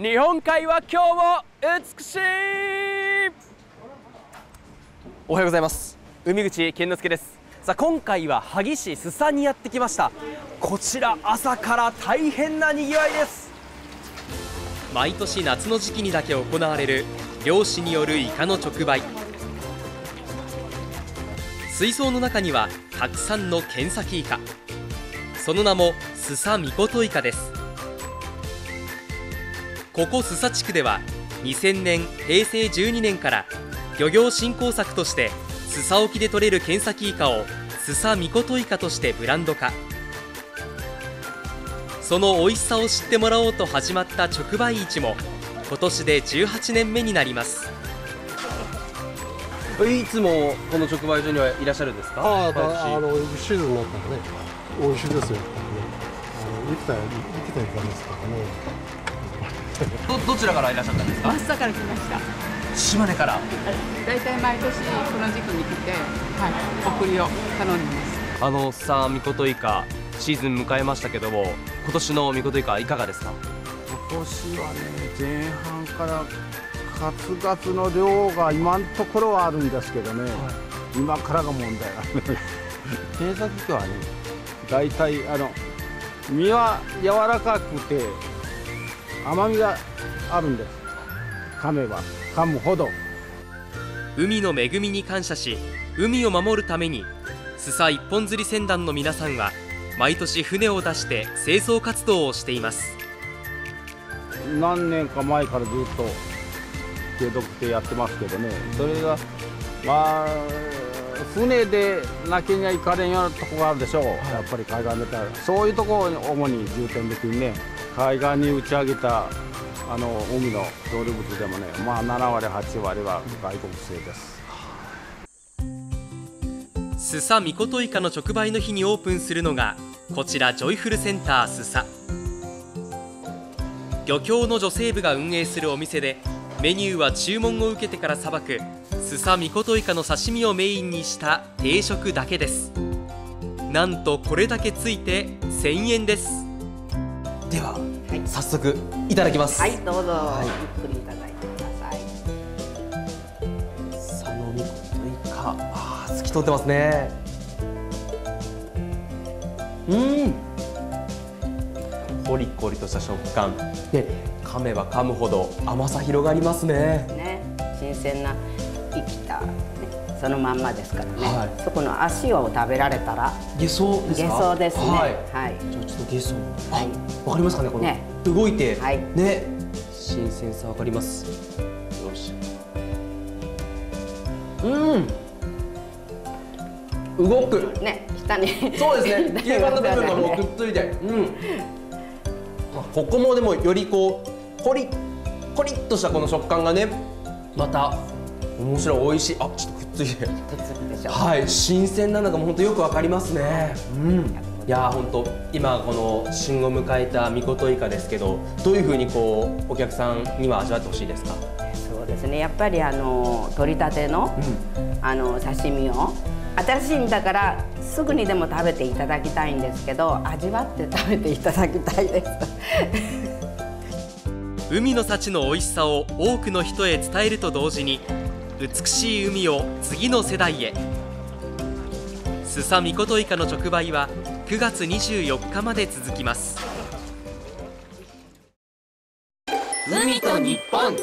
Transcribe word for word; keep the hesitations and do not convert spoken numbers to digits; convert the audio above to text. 日本海は今日も美しい。おはようございます。海口健之介です。さあ、今回は萩市須佐にやってきました。こちら朝から大変なにぎわいです。毎年夏の時期にだけ行われる漁師によるイカの直売。水槽の中にはたくさんの剣先イカ、その名も須佐みことイカです。ここ須佐地区ではにせんねんへいせいじゅうにねんから漁業振興策として須佐沖で取れる剣先イカを須佐みことイカとしてブランド化。その美味しさを知ってもらおうと始まった直売市も今年でじゅうはちねんめになります。いつもこの直売所にはいらっしゃるんですか？ああ、あのシーズンになったらね、美味しいですよ。生きた生きたイカですからね。ど, どちらからいらっしゃったんですか？朝から来ました。島根から。だいたい毎年この時期に来て、はい、送りを頼んでます。あのさあ、みことイカシーズン迎えましたけども、今年のみことイカいかがですか？今年はね、前半からカツカツの量が今のところはあるんですけどね。はい、今からが問題なんで。検査期間はね、だいたいあの身は柔らかくて。甘みがあるんです。噛めば噛むほど。海の恵みに感謝し、海を守るために須佐一本釣り船団の皆さんは毎年船を出して清掃活動をしています。何年か前からずっと継続してやってますけどね。それがまあ船でなきにはいかれんようなとこがあるでしょう。やっぱり海岸でたらそういうとこを主に重点的にね、海岸に打ち上げたあの海の漂流物でもね、まあななわりはちわりは外国製です。須佐みことイカの直売の日にオープンするのがこちらジョイフルセンター須佐。漁協の女性部が運営するお店で、メニューは注文を受けてからさばく須佐みことイカの刺身をメインにした定食だけです。なんとこれだけついてせんえんです。では、はい、早速いただきます。はい、どうぞ、はい、ゆっくりいただいてください。さのみこといか、あー、透き通ってますね。うん、コリコリとした食感で、噛めば噛むほど甘さ広がりますね。ね、新鮮な生きた、ね、そのまんまですからね、はい、そこの足を食べられたらゲソですか？ゲソですね、はい、はい、じゃあちょっとゲソ、はいわかりますかね、このね動いて、はい、ね、新鮮さわかります。よし、うん、動くね、下にそうですね、吸盤の部分がもうくっついて、うん、ここもでもよりこうコリッコリッとしたこの食感がね、また面白い、美味しい、あ、ちょっとくっついてくっつくでしょ、はい、新鮮なのがもう本当よくわかりますね、うん。いやー、本当今この旬を迎えたみこといかですけど、どういうふうにこうお客さんには味わってほしいですか？そうですね、やっぱりあの取りたての、うん、あの刺身を新しいんだからすぐにでも食べていただきたいんですけど、味わって食べていただきたいです。海の幸の美味しさを多くの人へ伝えると同時に、美しい海を次の世代へ。須佐みこといかの直売はくがつにじゅうよっかまで続きます。海と日本。